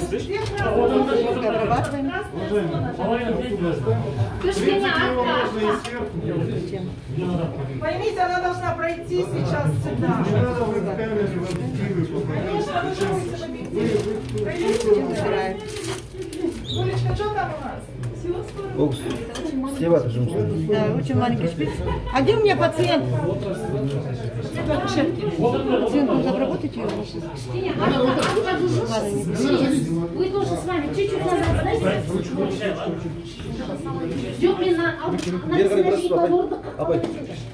Ты же меня отдашь. Поймите, она должна пройти сейчас сюда. Конечно, вы же будете победить. Пройдите. Олечка, что там у нас? Укс. Да, очень маленький шприц. А где у меня пациент? Пациентку заработайте ее. Мы тоже с вами чуть-чуть назад, знаете? Ждем ли на...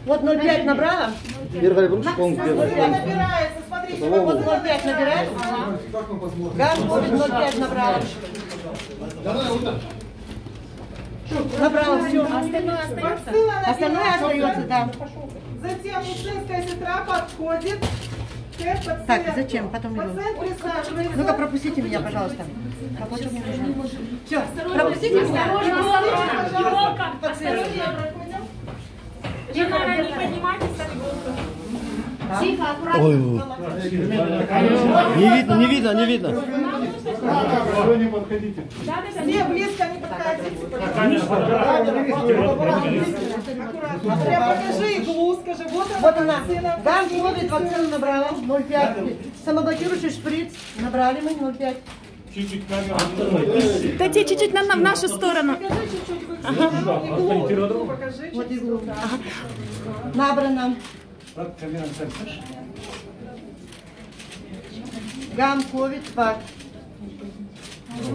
Вот 0,5 набрала. 0,5 набирается, смотрите. Вот 0,5 набирается. Газ будет 0,5 набрала. Набрала все. Остальное остается. Остальное остается, да. Затем медицинская сестра подходит к пациенту. Так, зачем? Потом его. Ну-ка, пропустите меня, пожалуйста. Все, пропустите меня. Тихо, аккуратно. Не видно. Не подходите. Не, близко не подходите. Аккуратно. Покажи иглу, скажи. Вот она. Да, смотрит, вакцину набрала. 0,5. Самоблокирующий шприц. Набрали мы 0,5. Чуть-чуть камеру. Дайте чуть-чуть нам в нашу сторону. Покажи чуть-чуть. Иглу. Покажи. Вот иглу. Набрано. Гам, ковид, вак.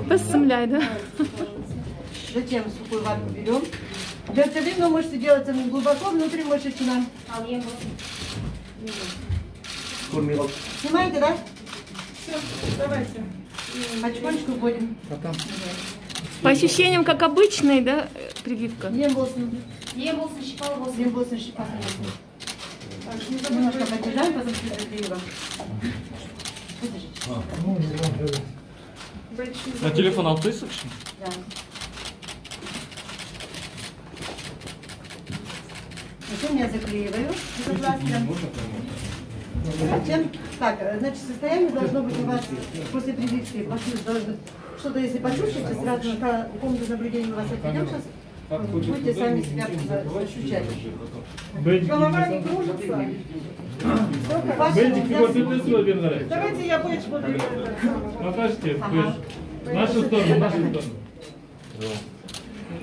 Посымляй, да? Затем сухой вак берем. Дельтавину мышцы делается глубоко, внутри мышечная. Снимаете, да? Все, давайте. Потихонечку вводим. По ощущениям, как обычный, да, прививка? Не волосы щипал. Так, немножко поддержаем, позади. На телефон отписываешь? Да. Затем я заклеиваю. Зачем? Так, значит, состояние должно быть у вас после прививки. Что-то, если почувствуете, сразу на комнату наблюдения у вас отведем сейчас. Будете сами себя ощущать. Голова не кружится. Давайте я бейдж буду. Покажите, нашу сторону.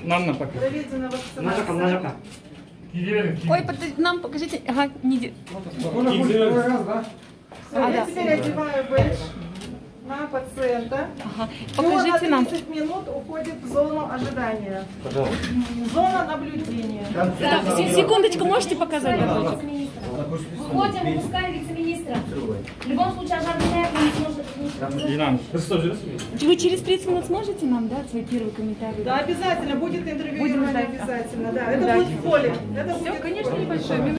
Нам пока. Давите на вакцинацию. Ой, нам покажите. Ага, не... Я теперь одеваю бейдж на пациента. Ага. Покажите нам. 30 минут уходит в зону ожидания. Пожалуйста. Зона наблюдения. Так, секундочку, можете показать? Выходим, выпускаем вице-министра. В любом случае, ожидание не сможет. Вы через 30 минут сможете нам дать свои первые комментарии? Да, обязательно. Будет интервью. Обязательно. Да. Это будет в поле. Все, конечно, небольшое.